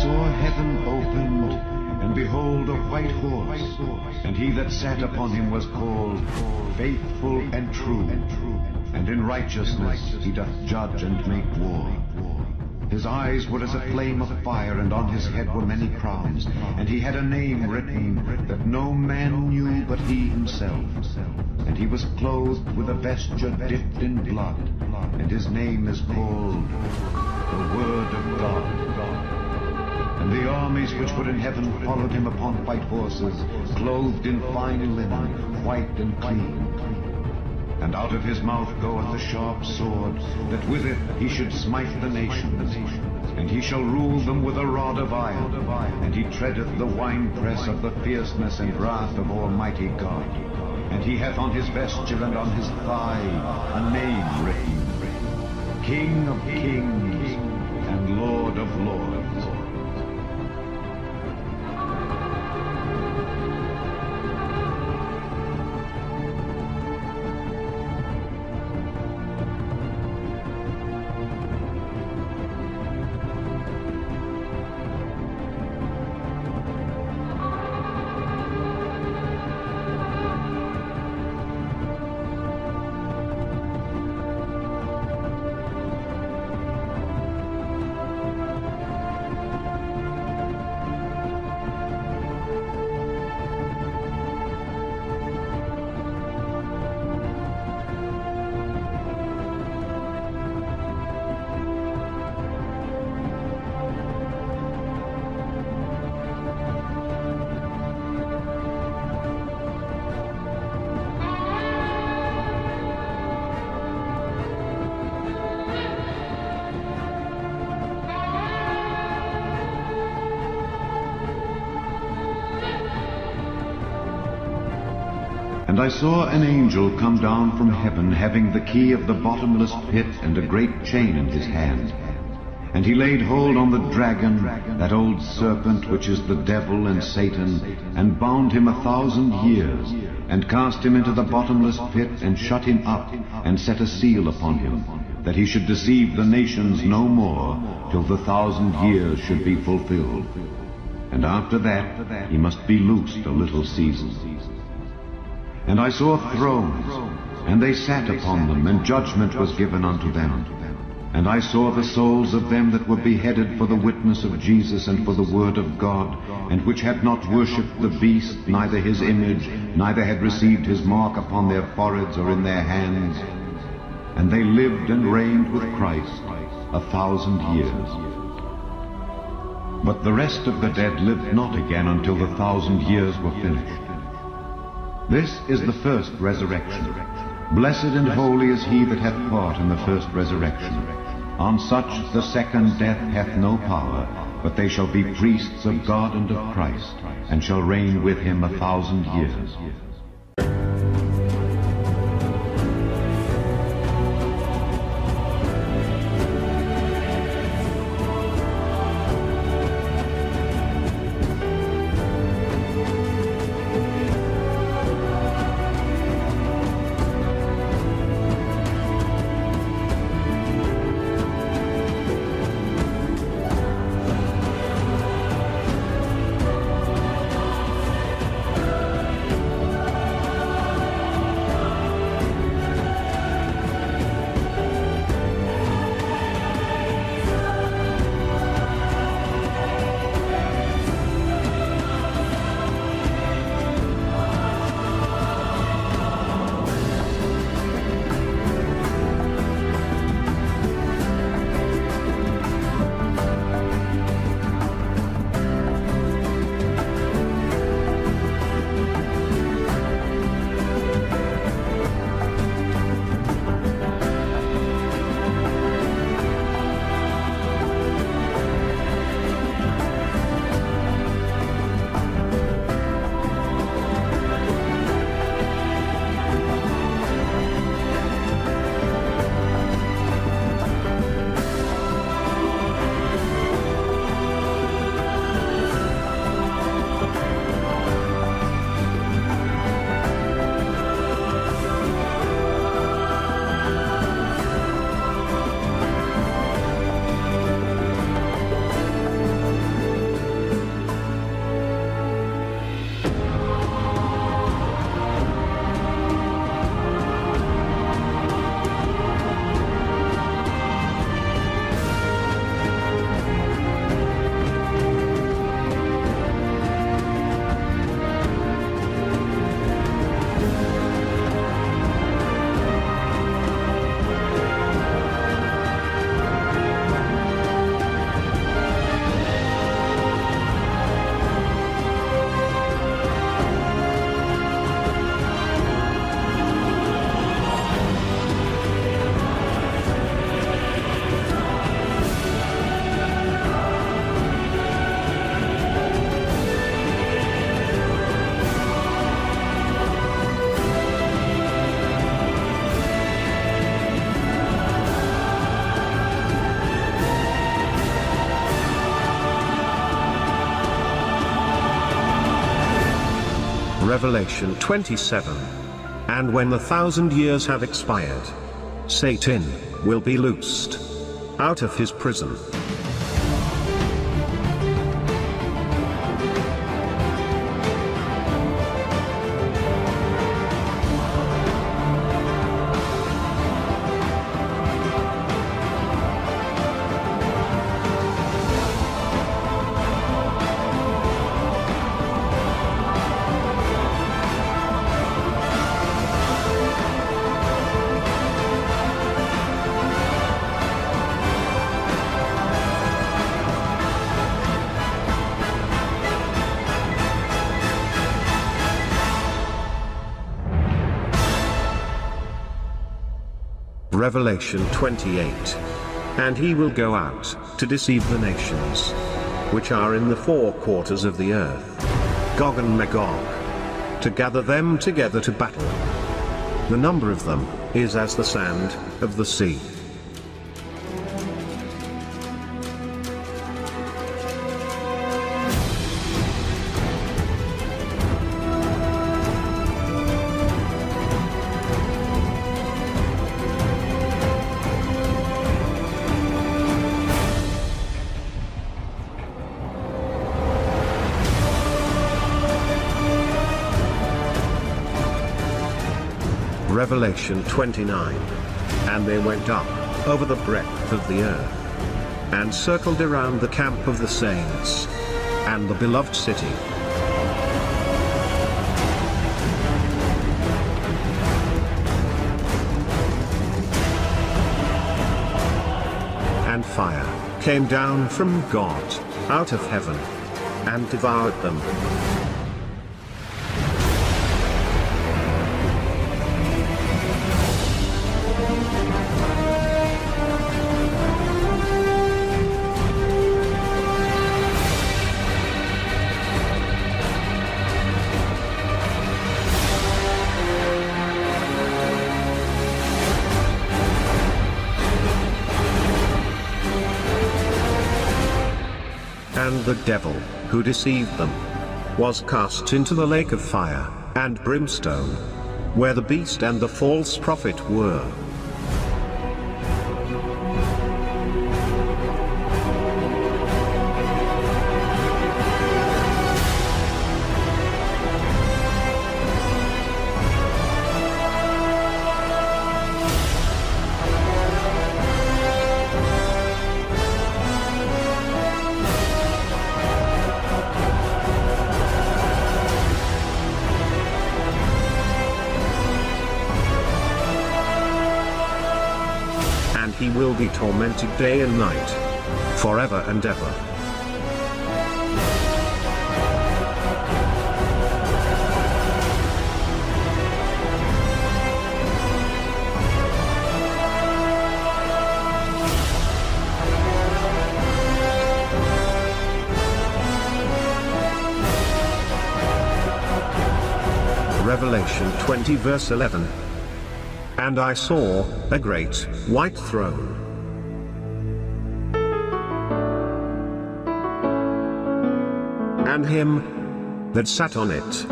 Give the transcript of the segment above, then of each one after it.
saw heaven opened, and behold a white horse, and he that sat upon him was called Faithful and True, and in righteousness he doth judge and make war. His eyes were as a flame of fire, and on his head were many crowns, and he had a name written that no man knew but he himself. And he was clothed with a vesture dipped in blood, and his name is called the Word of God. And the armies which were in heaven followed him upon white horses, clothed in fine linen, white and clean. And out of his mouth goeth a sharp sword, that with it he should smite the nations. And he shall rule them with a rod of iron, and he treadeth the winepress of the fierceness and wrath of Almighty God. And he hath on his vesture and on his thigh a name written, King of Kings and Lord of Lords. And I saw an angel come down from heaven, having the key of the bottomless pit and a great chain in his hand. And he laid hold on the dragon, that old serpent which is the devil and Satan, and bound him 1,000 years, and cast him into the bottomless pit, and shut him up, and set a seal upon him, that he should deceive the nations no more, till the 1,000 years should be fulfilled. And after that he must be loosed a little season. And I saw thrones, and they sat upon them, and judgment was given unto them. And I saw the souls of them that were beheaded for the witness of Jesus and for the word of God, and which had not worshipped the beast, neither his image, neither had received his mark upon their foreheads or in their hands. And they lived and reigned with Christ 1,000 years. But the rest of the dead lived not again until the 1,000 years were finished. This is the first resurrection. Blessed and holy is he that hath part in the first resurrection. On such the second death hath no power, but they shall be priests of God and of Christ, and shall reign with him 1,000 years. Revelation 27. And when the 1,000 years have expired, Satan will be loosed out of his prison. Revelation 28. And he will go out to deceive the nations, which are in the four quarters of the earth, Gog and Magog, to gather them together to battle. The number of them is as the sand of the sea. Revelation 29. And they went up over the breadth of the earth, and circled around the camp of the saints, and the beloved city. And fire came down from God out of heaven, and devoured them. And the devil, who deceived them, was cast into the lake of fire and brimstone, where the beast and the false prophet were. He will be tormented day and night, forever and ever. Revelation 20 verse 11. And I saw a great white throne, and him that sat on it,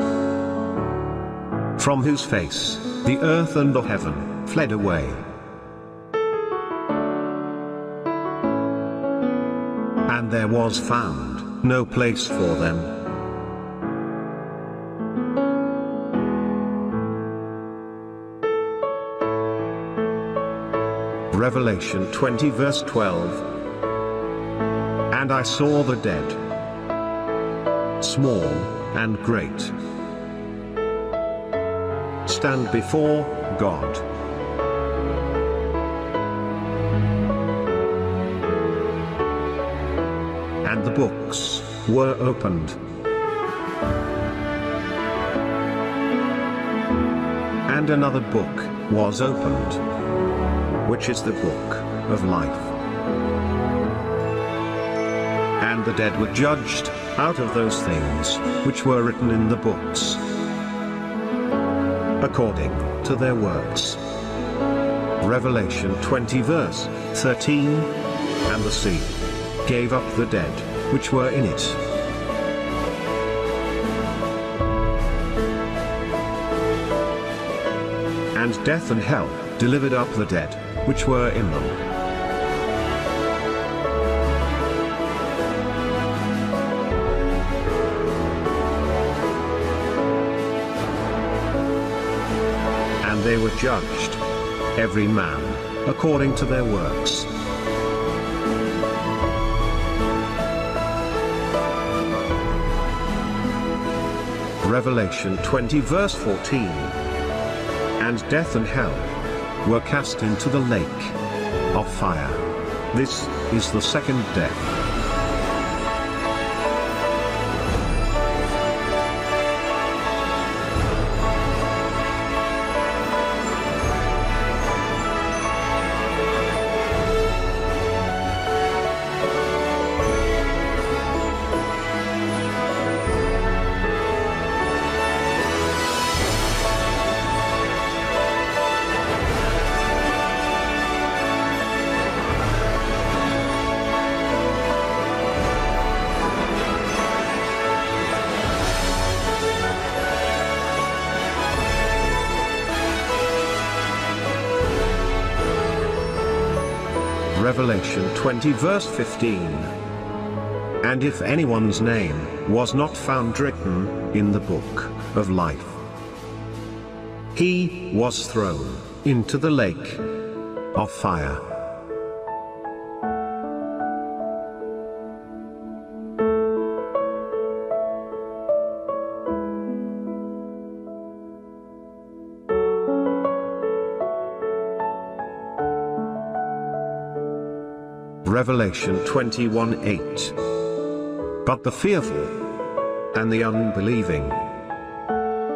from whose face the earth and the heaven fled away, and there was found no place for them. Revelation 20 verse 12. And I saw the dead, small and great, stand before God, and the books were opened, and another book was opened, which is the book of life. And the dead were judged out of those things which were written in the books, according to their works. Revelation 20 verse 13. And the sea gave up the dead which were in it. death and hell, delivered up the dead, which were in them. And they were judged, every man, according to their works. Revelation 20 verse 14. And death and hell were cast into the lake of fire. This is the second death. Revelation 20 verse 15. And if anyone's name was not found written in the book of life, he was thrown into the lake of fire. Revelation 21:8. But the fearful, and the unbelieving,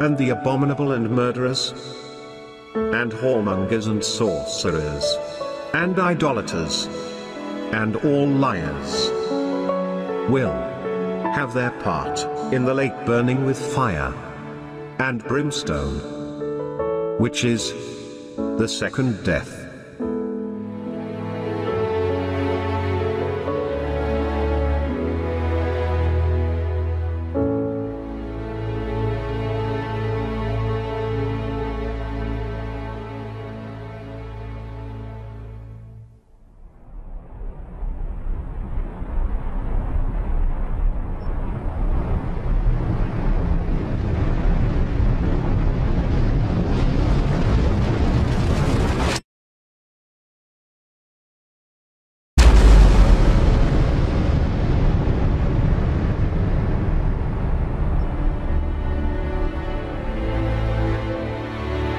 and the abominable and murderers, and whoremongers and sorcerers, and idolaters, and all liars, will have their part in the lake burning with fire and brimstone, which is the second death.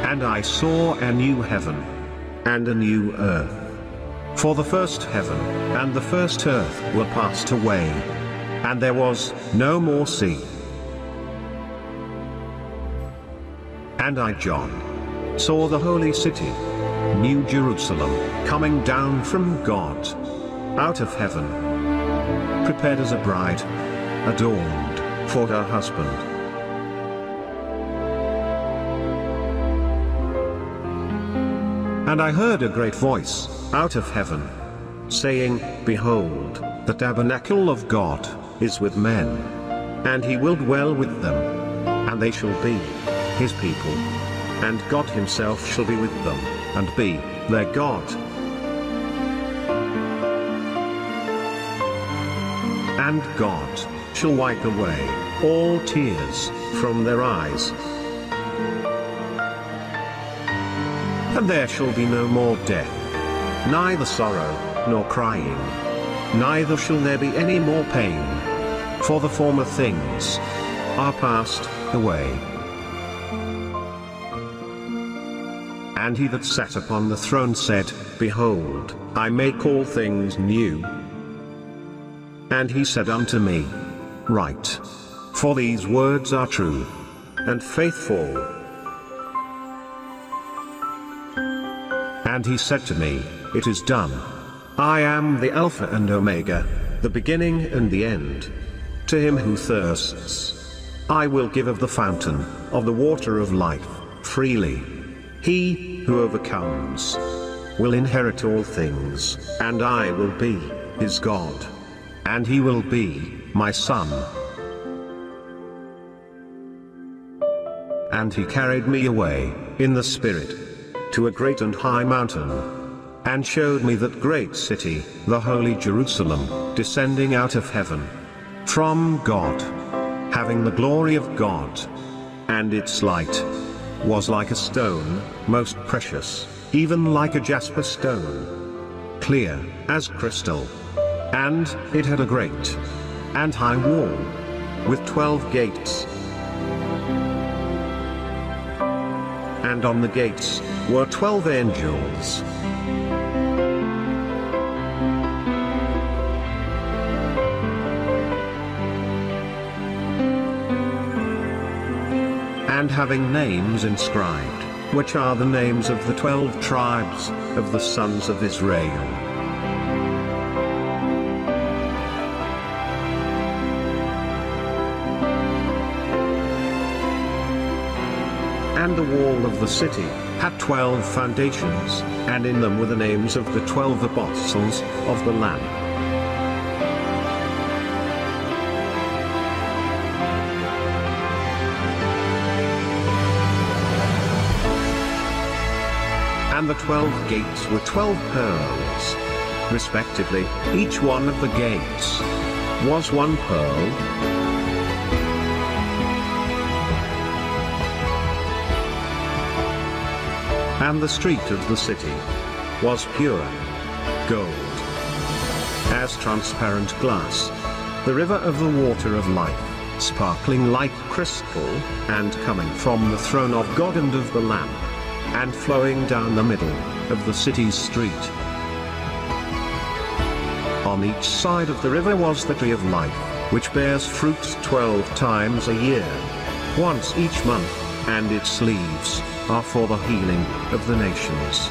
And I saw a new heaven, and a new earth. For the first heaven, and the first earth were passed away, and there was no more sea. And I, John, saw the holy city, New Jerusalem, coming down from God, out of heaven, prepared as a bride, adorned for her husband. And I heard a great voice, out of heaven, saying, Behold, the tabernacle of God is with men, and he will dwell with them, and they shall be his people, and God himself shall be with them, and be their God. And God shall wipe away all tears from their eyes. And there shall be no more death, neither sorrow, nor crying, neither shall there be any more pain, for the former things are passed away. And he that sat upon the throne said, Behold, I make all things new. And he said unto me, Write, for these words are true and faithful. And he said to me, It is done. I am the Alpha and Omega, the beginning and the end. To him who thirsts, I will give of the fountain of the water of life freely. He who overcomes will inherit all things, and I will be his God, and he will be my son. And he carried me away in the Spirit to a great and high mountain, and showed me that great city, the holy Jerusalem, descending out of heaven from God, having the glory of God. And its light was like a stone, most precious, even like a jasper stone, clear as crystal. And it had a great and high wall, with 12 gates. And on the gates were 12 angels. And having names inscribed, which are the names of the 12 tribes of the sons of Israel. And the wall of the city had 12 foundations, and in them were the names of the 12 apostles of the Lamb. And the 12 gates were 12 pearls, respectively. Each one of the gates was 1 pearl. And the street of the city was pure gold, as transparent glass, the river of the water of life, sparkling like crystal, and coming from the throne of God and of the Lamb, and flowing down the middle of the city's street. On each side of the river was the tree of life, which bears fruit 12 times a year, once each month, and its leaves are for the healing of the nations.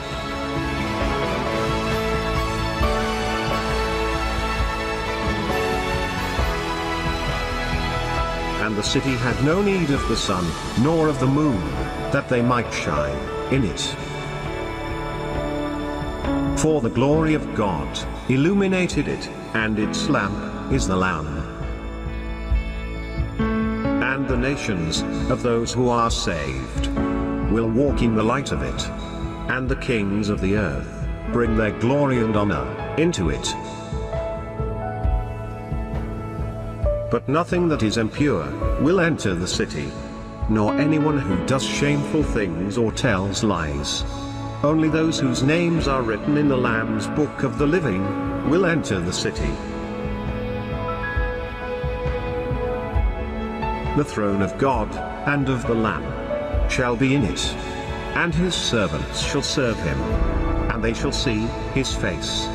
And the city had no need of the sun, nor of the moon, that they might shine in it. For the glory of God illuminated it, and its lamp is the Lamb. And the nations of those who are saved will walk in the light of it, and the kings of the earth bring their glory and honor into it. But nothing that is impure will enter the city, nor anyone who does shameful things or tells lies. Only those whose names are written in the Lamb's book of the living will enter the city. The throne of God and of the Lamb shall be in it, and his servants shall serve him, and they shall see his face.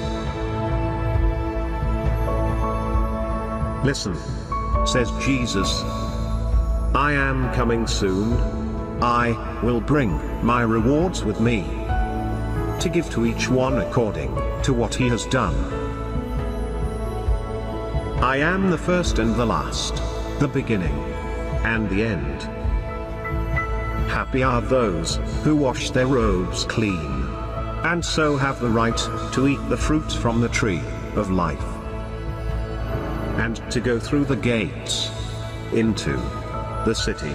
Listen, says Jesus, I am coming soon. I will bring my rewards with me, to give to each one according to what he has done. I am the first and the last, the beginning and the end. Happy are those who wash their robes clean, and so have the right to eat the fruit from the tree of life, and to go through the gates into the city.